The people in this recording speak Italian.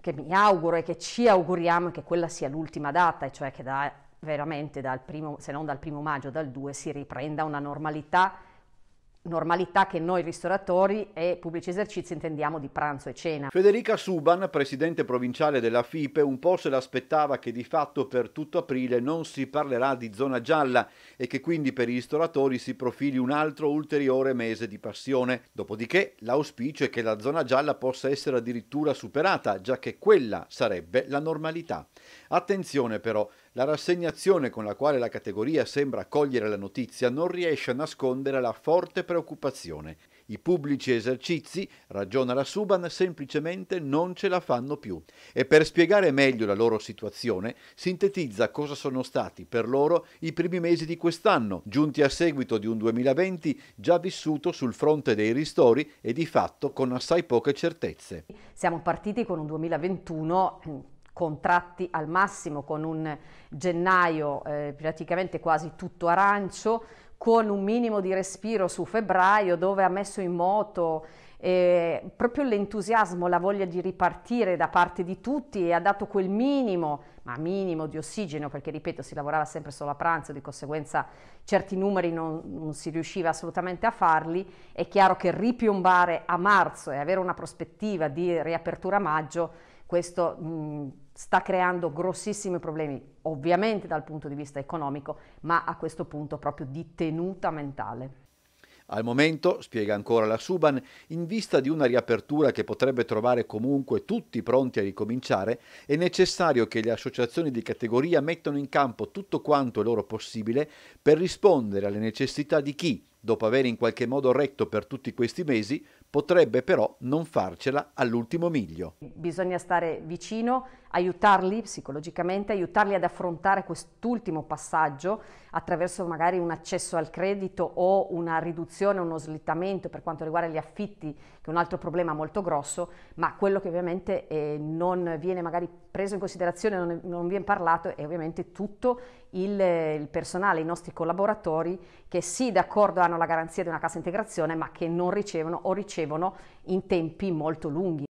che mi auguro e che ci auguriamo che quella sia l'ultima data, e cioè che veramente dal primo, se non dal 1° maggio, dal 2 si riprenda una normalità che noi ristoratori e pubblici esercizi intendiamo di pranzo e cena. Federica Suban, presidente provinciale della Fipe, un po' se l'aspettava che di fatto per tutto aprile non si parlerà di zona gialla e che quindi per i ristoratori si profili un altro ulteriore mese di passione. Dopodiché l'auspicio è che la zona gialla possa essere addirittura superata, già che quella sarebbe la normalità. Attenzione però, la rassegnazione con la quale la categoria sembra cogliere la notizia non riesce a nascondere la forte preoccupazione. I pubblici esercizi, ragiona la Suban, semplicemente non ce la fanno più. E per spiegare meglio la loro situazione, sintetizza cosa sono stati per loro i primi mesi di quest'anno, giunti a seguito di un 2020 già vissuto sul fronte dei ristori e di fatto con assai poche certezze. Siamo partiti con un 2021 contratti al massimo, con un gennaio praticamente quasi tutto arancio, con un minimo di respiro su febbraio, dove ha messo in moto proprio l'entusiasmo, la voglia di ripartire da parte di tutti, e ha dato quel minimo, ma minimo di ossigeno, perché ripeto si lavorava sempre solo a pranzo, di conseguenza certi numeri non si riusciva assolutamente a farli. È chiaro che ripiombare a marzo e avere una prospettiva di riapertura a maggio, questo sta creando grossissimi problemi, ovviamente dal punto di vista economico, ma a questo punto proprio di tenuta mentale. Al momento, spiega ancora la Suban, in vista di una riapertura che potrebbe trovare comunque tutti pronti a ricominciare, è necessario che le associazioni di categoria mettano in campo tutto quanto è loro possibile per rispondere alle necessità di chi, dopo aver in qualche modo retto per tutti questi mesi, potrebbe però non farcela all'ultimo miglio. Bisogna stare vicino, aiutarli psicologicamente, aiutarli ad affrontare quest'ultimo passaggio attraverso magari un accesso al credito o una riduzione, uno slittamento per quanto riguarda gli affitti, che è un altro problema molto grosso, ma quello che ovviamente non viene magari preso in considerazione, non viene parlato, è ovviamente tutto il personale, i nostri collaboratori, che sì, d'accordo, hanno la garanzia di una cassa integrazione, ma che non ricevono o ricevono in tempi molto lunghi.